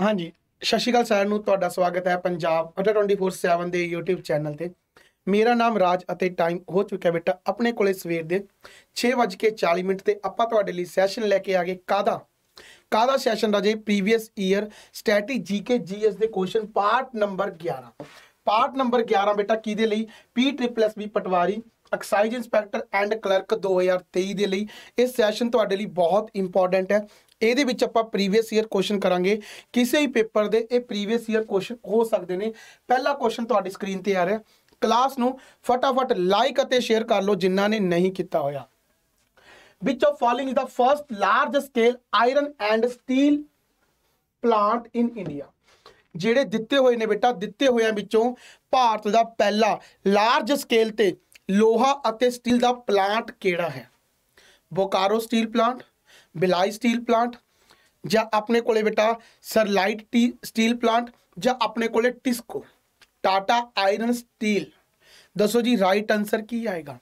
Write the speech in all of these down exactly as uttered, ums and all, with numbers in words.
हाँ जी, सत श्री अकाल सारिआं नूं, तुहाडा स्वागत है पंजाब ट्वेंटी फोर सैवन के यूट्यूब चैनल पर। मेरा नाम राज अते टाइम हो चुका बेटा अपने कोले सवेर के छे बज के चाली मिनट से आपां तुहाडे लई सैशन लैके आ गए। कादा कादा सैशन राजे previous year static G K G S के क्वेश्चन पार्ट नंबर ग्यारह पार्ट नंबर ग्यारह बेटा कि पी ट्रिपल एस बी पटवारी एक्साइज इंस्पैक्टर एंड क्लर्क दो हज़ार तेई के लिए यह सैशन तुहाडे लई बहुत इंपॉर्टेंट है। ये आप प्रीवियस ईयर क्वेश्चन करांगे, किसी भी पेपर दे ये प्रीवियस ईयर क्वेश्चन हो सकते हैं। पहला क्वेश्चन तुहाडी स्क्रीन पर आ रहा है। क्लास नूं फटाफट लाइक अते शेयर कर लो जिन्हां ने नहीं किया होया। Which of following is the first large scale iron and steel plant in India. जिहड़े दिते हुए ने बेटा दिते हुए विचों भारत का पहला लार्ज स्केल ते लोहा अते स्टील का प्लांट केड़ा है? Bokaro steel plant, Bhilai steel plant, या अपने कोले बेटा सरलाइट टी स्टील प्लांट, या अपने कोले टिस्को टाटा आयरन स्टील। दसो जी राइट आंसर की आएगा?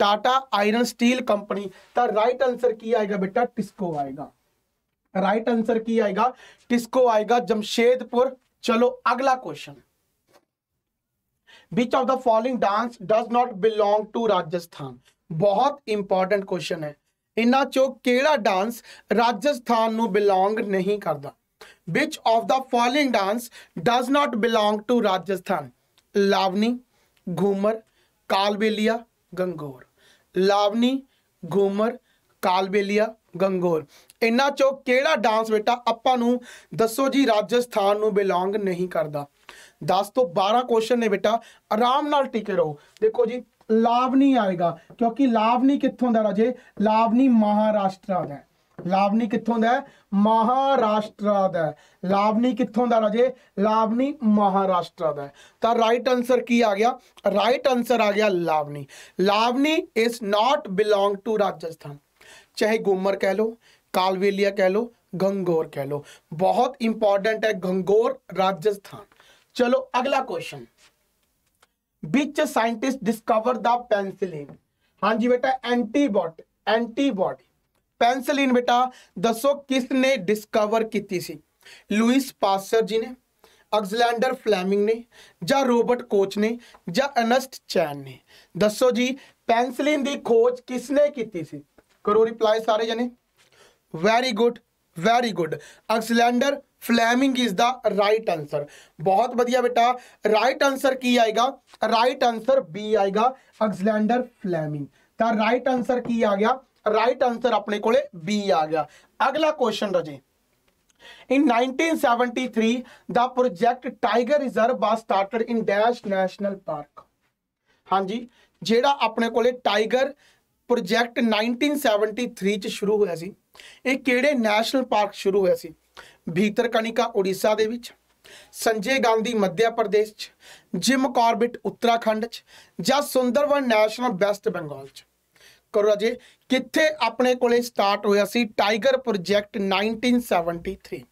टाटा आयरन स्टील कंपनी का राइट आंसर की आएगा बेटा? टिस्को आएगा। राइट आंसर की आएगा? टिस्को आएगा, जमशेदपुर। चलो अगला question. Which of the following dance does not belong to Rajasthan. बहुत इंपॉर्टेंट क्वेश्चन है। इन्हां चों केड़ा डांस राजस्थान नूं बिलोंग नहीं करता? Which of the following dance does not belong to Rajasthan? Lavani, Ghoomar, Kalbelia, Gangaur. Lavani, Ghoomar, Kalbelia, Gangaur. इन्हां चों केड़ा डांस बेटा आपां नूं दसो जी राजस्थान नूं बिलोंग नहीं करता? दस तो बारह क्वेश्चन ने बेटा, आराम नाल टिके रहो। देखो जी लावनी आएगा, क्योंकि लावनी कित्थों दा राजे? लावनी महाराष्ट्र दा। लावनी कित्थों दा? महाराष्ट्र दा। लावनी कित्थों दा राजे? लावनी महाराष्ट्र दा। तो राइट आंसर की आ गया? राइट आंसर आ गया Lavani. Lavani is not belong to Rajasthan. चाहे घूमर कह लो, कालबेलिया कह लो, गंगौर कह लो, बहुत इंपॉर्टेंट है गंगौर राजस्थान। चलो अगला question. Which scientist discover the penicillin. हाँ जी बेटा, एंटीबॉडी एंटीबॉडी पेनिसिलिन बेटा दसो किसने डिस्कवर की सी? लुइस पास्चर जी ने, अलेक्जेंडर फ्लेमिंग ने, या रोबर्ट कोच ने, या अर्नस्ट चैन ने। दसो जी पेनिसिलिन की खोज किसने की सी? करो रिप्लाई सारे जने। Very good very good, Alexander Fleming is the right answer. बहुत बढ़िया बेटा, राइट आंसर की आएगा? राइट आंसर बी आएगा, अलेक्जेंडर फ्लेमिंग। तो राइट आंसर की आ गया? राइट आंसर अपने कोले बी आ गया। अगला क्वेश्चन रजे। In nineteen seventy three the project tiger reserve was started in dash national park. हाँ जी, जेड़ा अपने कोले tiger project nineteen seventy three च शुरू होया सी, इह किहड़े नैशनल पार्क शुरू होया सी? भीतरकनिका उड़ीसा दे विच, संजय गांधी मध्य प्रदेश च, जिम कॉर्बेट उत्तराखंड च, जां सुंदरबन नैशनल वेस्ट बंगाल च। करो राजे, किथे अपने कोले स्टार्ट होया सी tiger project nineteen seventy three.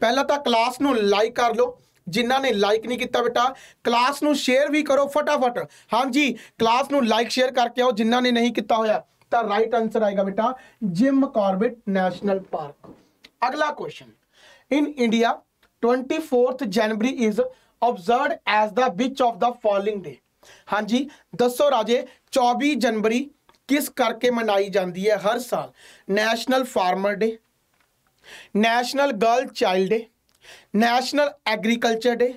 पहला तो क्लास नू लाइक कर लो, जिन्हां ने लाइक नहीं किया बेटा क्लास नू शेयर भी करो फटाफट। हाँ जी, क्लास नू लाइक शेयर करके आओ जिन्हां ने नहीं किया होया। तो राइट आंसर आएगा बेटा जिम कॉर्बेट नैशनल पार्क। अगला question. In India twenty fourth January is observe as the which of the following day. हाँ जी दसो राजे, चौबीस जनवरी किस करके मनाई जाती है हर साल? National farmer day, national girl child day, national agriculture day,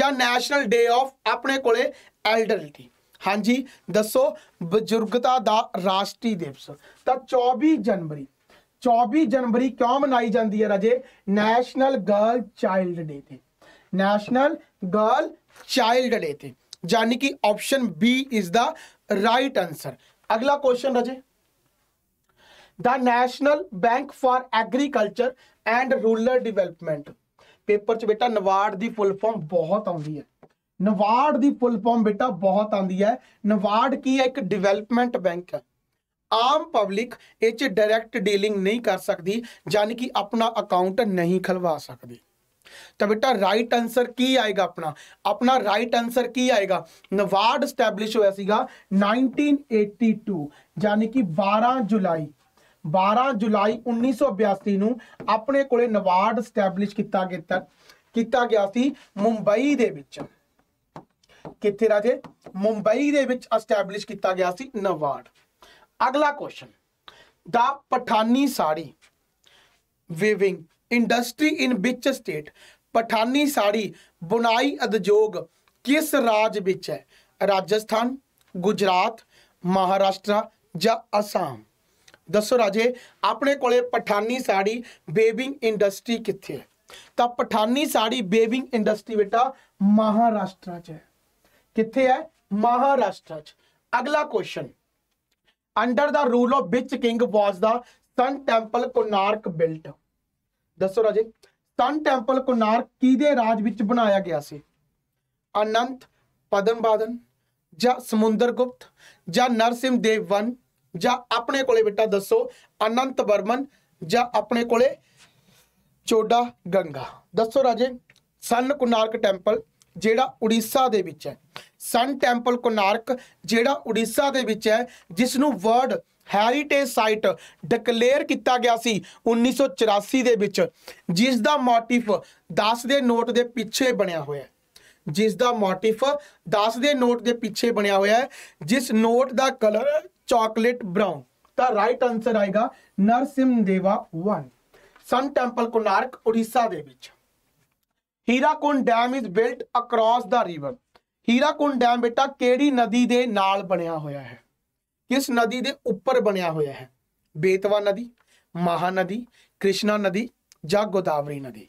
या नैशनल डे ऑफ अपने कोले एल्डरलिटी। हाँ जी दसो, बजुर्गता का राष्ट्रीय दिवस। तो चौबीस जनवरी चौबीस जनवरी क्यों मनाई जाती है राजे? नैशनल गर्ल चाइल्ड डे थे, नैशनल गर्ल चाइल्ड डे थे, यानी कि option B is the right answer. अगला क्वेश्चन राजे। The national bank for agriculture and rural development. Paper च बेटा नाबार्ड दी फुल फॉर्म बहुत आती है। नाबार्ड दी फुल फॉर्म बेटा बहुत आती है। नाबार्ड की एक डिवेलपमेंट बैंक है। आम पब्लिक इस डायरेक्ट डीलिंग नहीं कर सकती, यानी कि अपना अकाउंट नहीं खुलवा सकती। तो बेटा राइट आंसर की आएगा? अपना अपना राइट आंसर की आएगा? नाबार्ड स्टैबलिश होया सीगा नाइनटीन एटी टू, यानी कि बारह जुलाई ਬਾਰਾਂ ਜੁਲਾਈ ਉੱਨੀ ਸੌ ਬਿਆਸੀ ਨੂੰ ਆਪਣੇ ਕੋਲੇ ਨਾਬਾਰਡ ਸਟੈਬਲਿਸ਼ ਕੀਤਾ ਗਿਆ ਕੀਤਾ ਗਿਆ ਸੀ ਮੁੰਬਈ ਦੇ ਵਿੱਚ। ਕਿੱਥੇ ਰਾਜੇ? ਮੁੰਬਈ ਦੇ ਵਿੱਚ ਅਸਟੈਬਲਿਸ਼ ਕੀਤਾ ਗਿਆ ਸੀ ਨਾਬਾਰਡ। ਅਗਲਾ ਕੁਐਸਚਨ ਦਾ Paithani sari weaving industry in which state? Paithani sari बुनाई उद्योग किस राज्य विच है? राजस्थान, गुजरात, महाराष्ट्र या असम? दसो राजे अपने कोले पठानी साड़ी वेविंग इंडस्ट्री किथे है? तो पठानी साड़ी वेविंग इंडस्ट्री बेटा महाराष्ट्र च है। किथे है? महाराष्ट्र च। अगला question under the rule of which king was the sun temple Konark built? दसो राजे सन टेंपल कोणार्क किदे राज विच बनाया गया सी? अनंत, पद्मवादन या समुंदरगुप्त या नरसिम देव वन या अपने कोले बेटा दसो अनंत वर्मन या अपने कोले चोडा गंगा? दसो राजे सन कोणार्क टेंपल जेड़ा उड़ीसा दे विच है, सन टेंपल कोणार्क जेड़ा उड़ीसा दे विच है, जिसनू वर्ल्ड हैरीटेज साइट डिकलेयर किया गया सी उन्नीस सौ चौरासी दे विच, जिस दा मोटिफ दस दे नोट दे पिछे बनिया होया है, जिस दा मोटिफ दस दे नोट दे पिछे बनिया होया है, जिस नोट दा कलर चॉकलेट ब्राउन। ता राइट आंसर आएगा Narasimha Deva one. Sun temple Konark Orissa दे विच। Hirakud dam is built across the river? Hirakud dam बेटा केड़ी नदी दे नाल बनिया होया है? किस नदी के उपर बनिया होया है? बेतवा नदी, महानदी, कृष्णा नदी या गोदावरी नदी?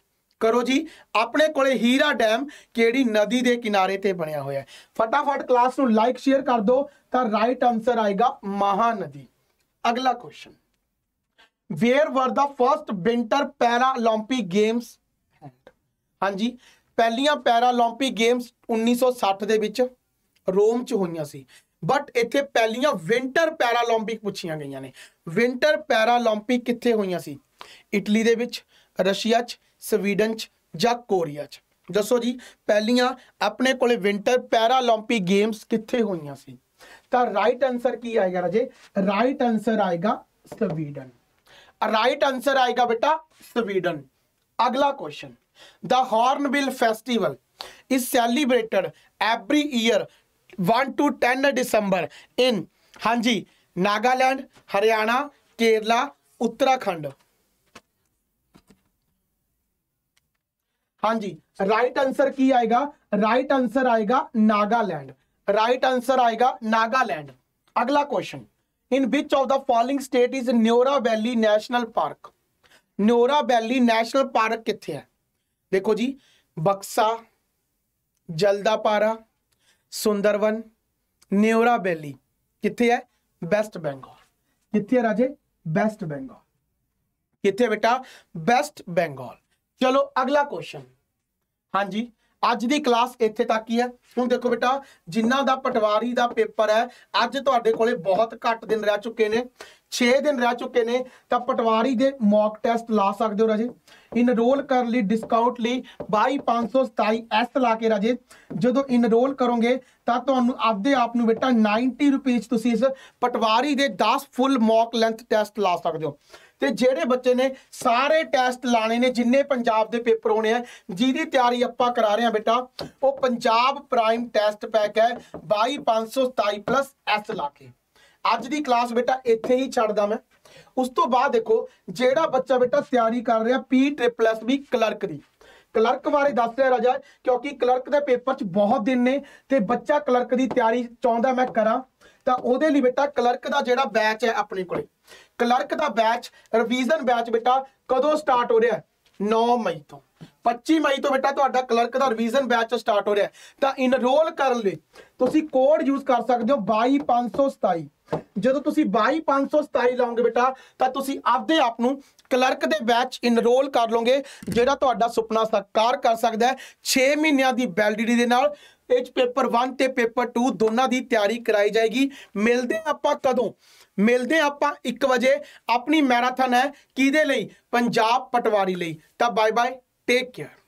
करो जी अपने कोले हीरा डैम केड़ी नदी के किनारे ते बनिया होया है? फटाफट क्लास को लाइक शेयर कर दो। तो राइट आंसर आएगा महानदी। अगला question where were the first winter Paralympic games? हाँ जी पहलियां पैरालंपिक गेम्स उन्नीस सौ सठ दे विच रोम च होईयां सी, बट इत्थे पहलियां विंटर पैरालंपिक पूछियां गईयां ने। विंटर पैरालंपिक कित्थे होईयां सी? इटली दे विच, रशिया च, स्वीडन च या कोरिया च? दसो जी पहलियां अपने कोले विंटर पैरालंपिक गेम्स कित्थे होईयां सी? तो राइट आंसर की आएगा राजे? राइट आंसर आएगा स्वीडन। राइट आंसर आएगा बेटा स्वीडन। अगला question the hornbill festival is celebrated every year one to ten December in? हाँ जी नागालैंड, हरियाणा, केरला, उत्तराखंड? हाँ जी राइट आंसर की आएगा? राइट आंसर आएगा नागालैंड। राइट आंसर आएगा नागालैंड। अगला question in which of the following state is Neora valley national park? Neora valley national park किथे है? देखो जी बक्सा, जल्दापारा, सुंदरवन, न्योरा वैली किथे है? वेस्ट बंगाल। किथे है राजे? वेस्ट बंगाल। किथे बेटा? वेस्ट बंगाल। चलो अगला क्वेश्चन हाँ जी अज की क्लास इत्थे तक ही है। हुण देखो बेटा जिन्ना दा पटवारी दा पेपर है अज तुहाडे कोले बहुत घट दिन रह चुके ने, छे दिन रह चुके ने, तो पटवारी दे मॉक टेस्ट ला सकदे हो राजे। इनरोल कर ली डिस्काउंट ली बाई पाँच सौ सताई एस ला के राजे जो इनरोल करोगे तो तुहानू आपदे आप नू बेटा नाइनटी रुपीज़ तुसीं इस पटवारी दे दस फुल मॉक लेंथ टेस्ट ला सकदे हो। ते जेड़े बच्चे ने सारे टेस्ट लाने ने जिन्ने पंजाब दे पेपर होने हैं जिहदी तैयारी आपां करा रहे हैं बेटा वो पंजाब प्राइम टेस्ट पैक है बाई पाँच सौ सताई प्लस एस ला के। अज की क्लास बेटा इत्थे ही छड्डदा मैं। उस तो बाद देखो जेड़ा बच्चा बेटा तैयारी कर रहा P triple S B clerk दी ਕਲਰਕ ਬਾਰੇ ਦੱਸ ਰਿਹਾ ਰਾਜਾ ਕਿਉਂਕਿ ਕਲਰਕ ਦੇ ਪੇਪਰ 'ਚ ਬਹੁਤ ਦਿਨ ਨੇ ਤੇ ਬੱਚਾ ਕਲਰਕ ਦੀ ਤਿਆਰੀ ਚਾਹੁੰਦਾ ਮੈਂ ਕਰਾਂ ਤਾਂ ਉਹਦੇ ਲਈ ਬੇਟਾ ਕਲਰਕ ਦਾ ਜਿਹੜਾ ਬੈਚ ਹੈ ਆਪਣੇ ਕੋਲੇ ਕਲਰਕ ਦਾ ਬੈਚ ਰਿਵੀਜ਼ਨ ਬੈਚ ਬੇਟਾ ਕਦੋਂ ਸਟਾਰਟ ਹੋ ਰਿਹਾ? ਨੌਂ ਮਈ ਤੋਂ। ਪੱਚੀ ਮਈ ਤੋਂ ਬੇਟਾ ਤੁਹਾਡਾ ਕਲਰਕ ਦਾ ਰਿਵੀਜ਼ਨ ਬੈਚ ਸਟਾਰਟ ਹੋ ਰਿਹਾ ਤਾਂ ਇਨਰੋਲ ਕਰਨ ਲਈ ਤੁਸੀਂ ਕੋਡ ਯੂਜ਼ ਕਰ ਸਕਦੇ ਹੋ ਬਾਈ ਪੰਜ ਸੌ ਸਤਾਈ। ਜਦੋਂ ਤੁਸੀਂ ਬਾਈ ਪੰਜ ਸੌ ਸਤਾਈ ਲਾਉਂਗੇ ਬੇਟਾ ਤਾਂ ਤੁਸੀਂ ਆਪਦੇ ਆਪ ਨੂੰ ਕਲਰਕ ਦੇ ਬੈਚ ਇਨਰੋਲ ਕਰ ਲਓਗੇ ਜਿਹੜਾ ਤੁਹਾਡਾ ਸੁਪਨਾ ਸਾਕਾਰ ਕਰ ਸਕਦਾ ਹੈ। ਛੇ ਮਹੀਨਿਆਂ ਦੀ ਵੈਲਿਡਿਟੀ ਦੇ ਨਾਲ ਇਹ ਪੇਪਰ ਇੱਕ ਤੇ ਪੇਪਰ ਦੋ ਦੋਨਾਂ ਦੀ ਤਿਆਰੀ ਕਰਾਈ ਜਾਏਗੀ। ਮਿਲਦੇ ਆਪਾਂ ਕਦੋਂ? ਮਿਲਦੇ ਆਪਾਂ ਇੱਕ ਵਜੇ। ਆਪਣੀ ਮੈਰਾਥਨ ਹੈ ਕਿਹਦੇ ਲਈ? ਪੰਜਾਬ ਪਟਵਾਰੀ ਲਈ। ਤਾਂ ਬਾਏ ਬਾਏ, ਟੇਕ ਕੇਅਰ।